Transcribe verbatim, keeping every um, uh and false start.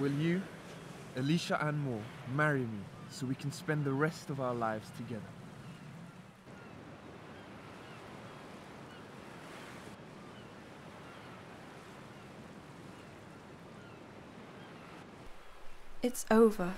Will you, Alicia Anne Moore, marry me so we can spend the rest of our lives together? It's over.